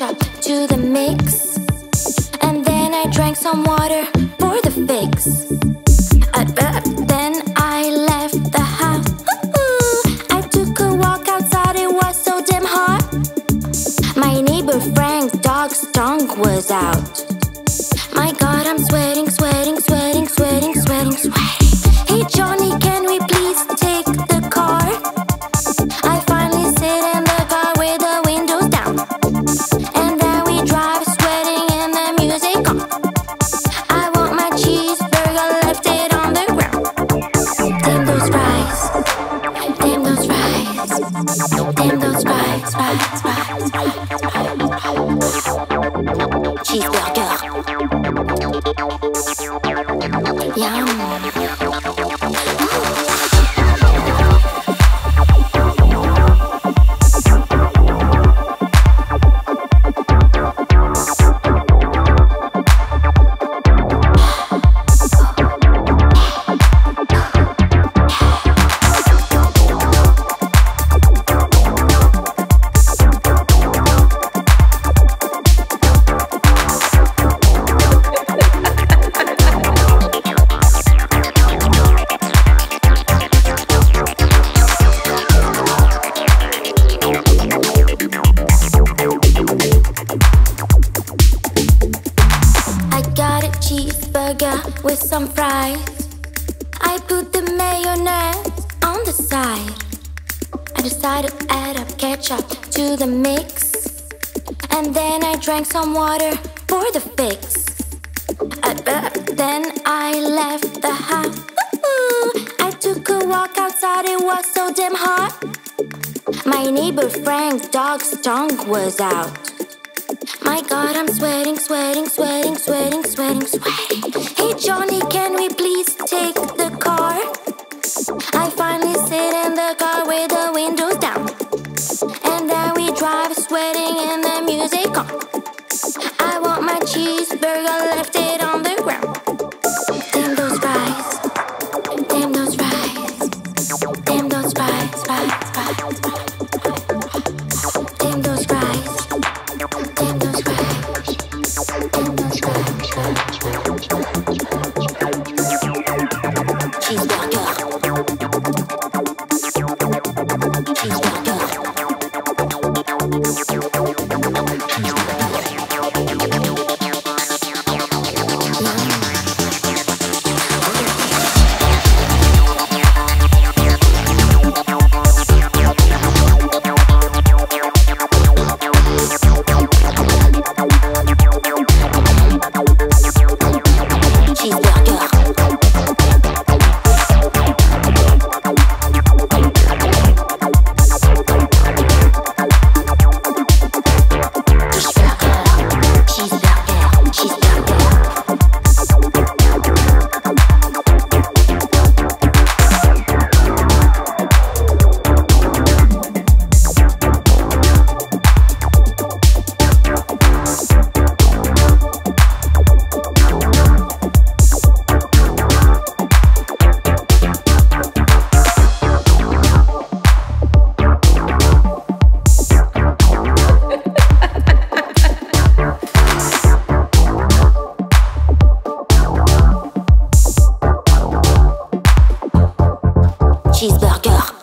ketchup to the mix, and then I drank some water for the fix. Then I left the house. I took a walk outside, it was so damn hot. My neighbor Frank's dog's tongue was out. My God, I'm sweating, sweating, sweating, sweating, sweating, sweating. Hey Johnny, can we please take the car? I finally sit in the car with the windows down, and then we drive sweating and the music on. I want my cheeseburger, left it on the ground. Damn those fries, damn those fries, damn those fries, fries, fries, fries, fries. Cheeseburger, yum. With some fries, I put the mayonnaise on the side. I decided to add up ketchup to the mix, and then I drank some water for the fix. Then I left the house. I took a walk outside, it was so damn hot. My neighbor Frank's dog's tongue was out. My God, I'm sweating, sweating, sweating, sweating, sweating, sweating. Hey Johnny, can we please take the car? I finally sit in the car with the windows down, and then we drive sweating and the music on. I want my cheeseburger, left it on the ground. Damn those fries, damn those fries, damn those fries, fries, fries. Cheeseburger.